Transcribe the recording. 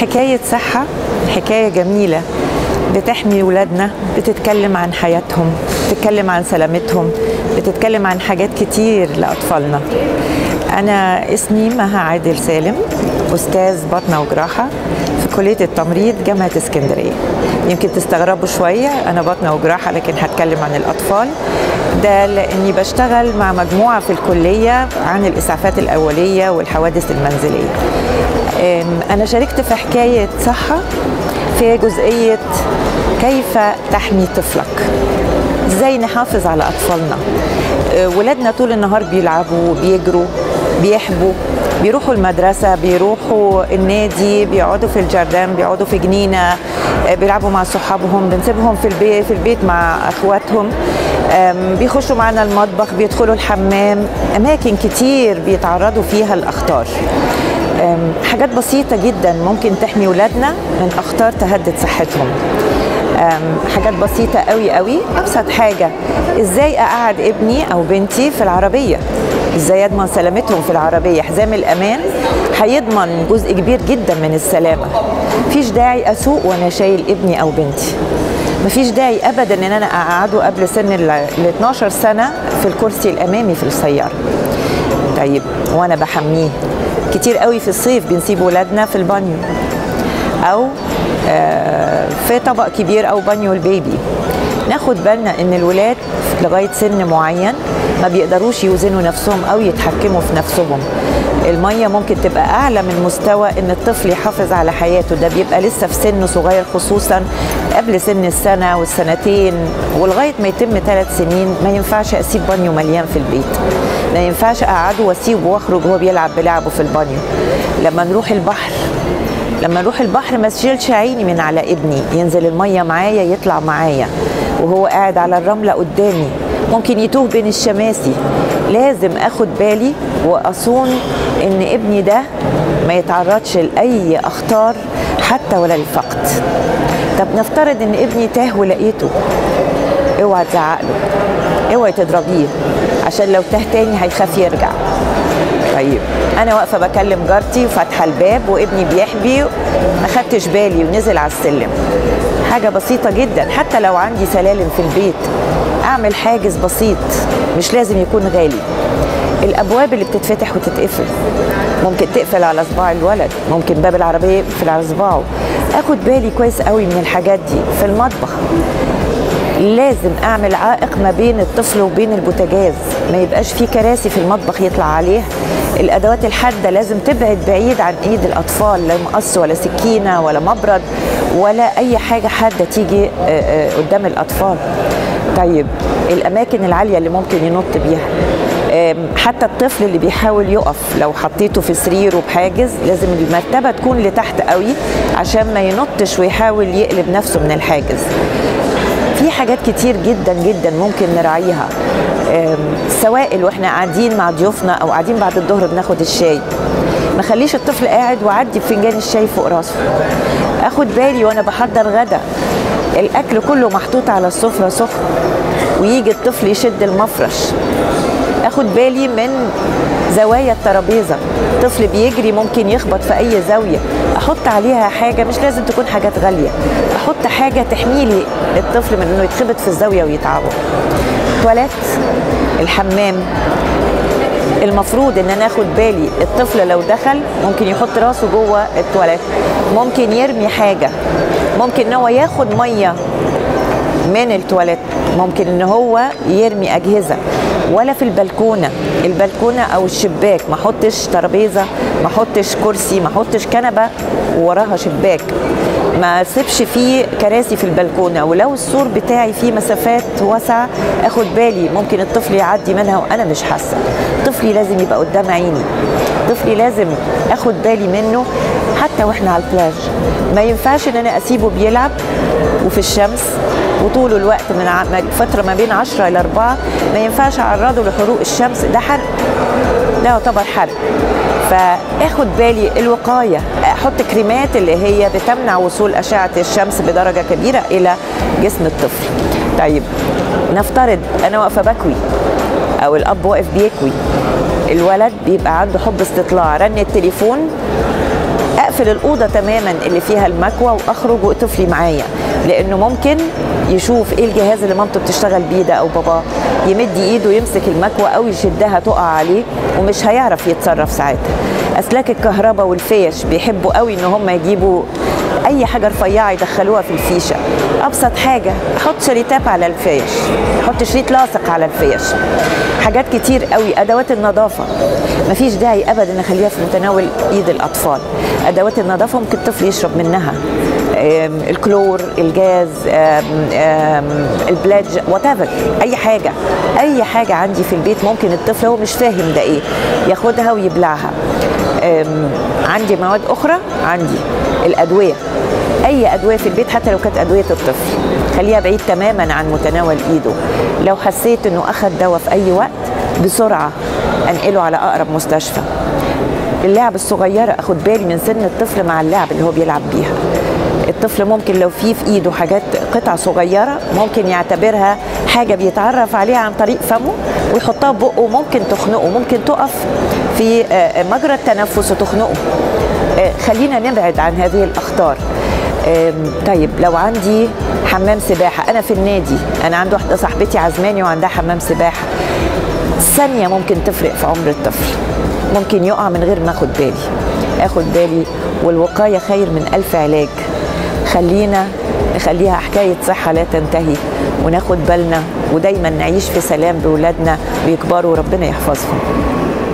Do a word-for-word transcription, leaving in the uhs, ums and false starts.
حكاية صحة حكاية جميلة بتحمي ولادنا، بتتكلم عن حياتهم، بتتكلم عن سلامتهم، بتتكلم عن حاجات كتير لأطفالنا. أنا اسمي مها عادل سالم، أستاذ بطنة وجراحة في كلية التمريض جامعة اسكندرية. يمكن تستغربوا شوية، أنا بطنة وجراحة لكن هتكلم عن الأطفال، ده لأني بشتغل مع مجموعة في الكلية عن الإسعافات الأولية والحوادث المنزلية. أنا شاركت في حكاية صحة في جزئية كيف تحمي طفلك، ازاي نحافظ على أطفالنا. ولادنا طول النهار بيلعبوا، بيجروا، بيحبوا، بيروحوا المدرسة، بيروحوا النادي، بيقعدوا في الجردان، بيقعدوا في جنينة، بيلعبوا مع صحابهم، بنسيبهم في البيت في البيت مع أخواتهم، بيخشوا معنا المطبخ، بيدخلوا الحمام، أماكن كتير بيتعرضوا فيها الأخطار. حاجات بسيطة جدا ممكن تحمي ولادنا من أخطار تهدد صحتهم. حاجات بسيطة قوي قوي، أبسط حاجة إزاي أقعد ابني أو بنتي في العربية، إزاي أضمن سلامتهم في العربية. حزام الأمان هيضمن جزء كبير جدا من السلامة. مفيش داعي أسوق وأنا شايل ابني أو بنتي، مفيش داعي أبدا إن أنا أقعده قبل سن ال اتناشر سنة في الكرسي الأمامي في السيارة. طيب وأنا بحميه كتير قوي في الصيف بنسيب ولادنا في البانيو أو في طبق كبير أو بانيو البيبي. ناخد بالنا إن الولاد لغاية سن معين ما بيقدروش يوزنوا نفسهم أو يتحكموا في نفسهم. المية ممكن تبقى أعلى من مستوى إن الطفل يحافظ على حياته، ده بيبقى لسه في سن صغير، خصوصا قبل سن السنة والسنتين ولغاية ما يتم ثلاث سنين. ما ينفعش أسيب بانيو مليان في البيت، ما ينفعش أقعده وأسيبه وأخرج وهو بيلعب بلعبه في البانيو. لما نروح البحر لما نروح البحر ما تشيلش عيني من على ابني، ينزل المية معايا، يطلع معايا، وهو قاعد على الرملة قدامي ممكن يتوه بين الشماسي. لازم اخد بالي واصون ان ابني ده ما يتعرضش لاي اخطار حتى ولا للفقد. طب نفترض ان ابني تاه ولقيته، اوعى تزعقله، اوعى تضربيه، عشان لو تاه تاني هيخاف يرجع. طيب انا واقفه بكلم جارتي وفاتحه الباب وابني بيحبي، ما خدتش بالي ونزل على السلم. حاجه بسيطه جدا، حتى لو عندي سلالم في البيت اعمل حاجز بسيط، مش لازم يكون غالي. الابواب اللي بتتفتح وتتقفل، ممكن تقفل على صباع الولد، ممكن باب العربيه يقفل على صباعه. اخد بالي كويس قوي من الحاجات دي. في المطبخ لازم اعمل عائق ما بين الطفل وبين البوتاجاز، ما يبقاش في كراسي في المطبخ يطلع عليها. الادوات الحاده لازم تبعد بعيد عن ايد الاطفال، لا مقص ولا سكينه ولا مبرد ولا اي حاجه حاده تيجي قدام الاطفال. طيب الاماكن العاليه اللي ممكن ينط بيها، حتى الطفل اللي بيحاول يقف لو حطيته في سريره بحاجز لازم المرتبه تكون لتحت قوي عشان ما ينطش ويحاول يقلب نفسه من الحاجز. في حاجات كتير جدا جدا ممكن نراعيها. سوائل واحنا قاعدين مع ضيوفنا او قاعدين بعد الظهر بناخد الشاي، ما خليش الطفل قاعد وعدي بفنجان الشاي فوق راسه. اخد بالي وانا بحضر غدا، الاكل كله محطوط على السفره سخن ويجي الطفل يشد المفرش. اخد بالي من زوايا الترابيزه، طفل بيجري ممكن يخبط في اي زاويه، احط عليها حاجه، مش لازم تكون حاجات غاليه، احط حاجه تحميلي الطفل من انه يتخبط في الزاويه ويتعبه. التواليت، الحمام، المفروض ان انا اخد بالي الطفل لو دخل ممكن يحط راسه جوه التواليت، ممكن يرمي حاجه، ممكن ان هو ياخد ميه من التواليت، ممكن ان هو يرمي اجهزه. ولا في البلكونه، البلكونه او الشباك، ما احطش ترابيزه، ما احطش كرسي، ما احطش كنبه وراها شباك، ما اسيبش فيه كراسي في البلكونه. ولو السور بتاعي فيه مسافات واسعه اخد بالي ممكن الطفل يعدي منها وانا مش حاسه. طفلي لازم يبقى قدام عيني، طفلي لازم اخد بالي منه حتى واحنا على البلاج. ما ينفعش ان انا اسيبه بيلعب وفي الشمس وطول الوقت، من فتره ما بين عشرة الى أربعة ما ينفعش اعرضه لحروق الشمس، ده حرق، ده يعتبر حرق. فاخد بالي الوقايه، احط كريمات اللي هي بتمنع وصول اشعه الشمس بدرجه كبيره الى جسم الطفل. طيب نفترض انا واقفه بكوي او الاب واقف بيكوي، الولد بيبقى عنده حب استطلاع، رن التليفون اقفل الاوضه تماما اللي فيها المكوى واخرج واقطفلي معايا، لانه ممكن يشوف ايه الجهاز اللي مامته بتشتغل بيه ده او باباه، يمد ايده يمسك المكوى او يشدها تقع عليه ومش هيعرف يتصرف ساعتها. اسلاك الكهرباء والفيش بيحبوا قوي ان هم يجيبوا اي حاجه رفيعه يدخلوها في الفيشه. ابسط حاجه احط شريطات على الفيش، احط شريط لاصق على الفيش، حاجات كتير قوي. ادوات النظافه مفيش داعي ابدا نخليها في متناول ايد الاطفال. ادوات النظافه ممكن الطفل يشرب منها، الكلور، الجاز، البلاج، وات ايفر، اي حاجه اي حاجه عندي في البيت ممكن الطفل هو مش فاهم ده ايه ياخدها ويبلعها. عندي مواد اخرى، عندي الادويه، اي ادويه في البيت حتى لو كانت ادويه الطفل خليها بعيد تماما عن متناول ايده. لو حسيت انه اخذ دواء في اي وقت بسرعه انقله على اقرب مستشفى. اللعب الصغيره اخد بالي من سن الطفل مع اللعب اللي هو بيلعب بيها. الطفل ممكن لو في في ايده حاجات قطع صغيره ممكن يعتبرها حاجه بيتعرف عليها عن طريق فمه ويحطها في بقه، ممكن تخنقه، ممكن تقف في مجرى التنفس وتخنقه. خلينا نبعد عن هذه الاخطار. طيب لو عندي حمام سباحه، انا في النادي، انا عندي واحده صاحبتي عزماني وعندها حمام سباحه، ثانيه ممكن تفرق في عمر الطفل، ممكن يقع من غير ما اخد بالي. اخد بالي، والوقايه خير من الف علاج. خلينا نخليها حكاية صحة لا تنتهي، وناخد بالنا ودايما نعيش في سلام بولادنا ويكبروا، ربنا يحفظهم.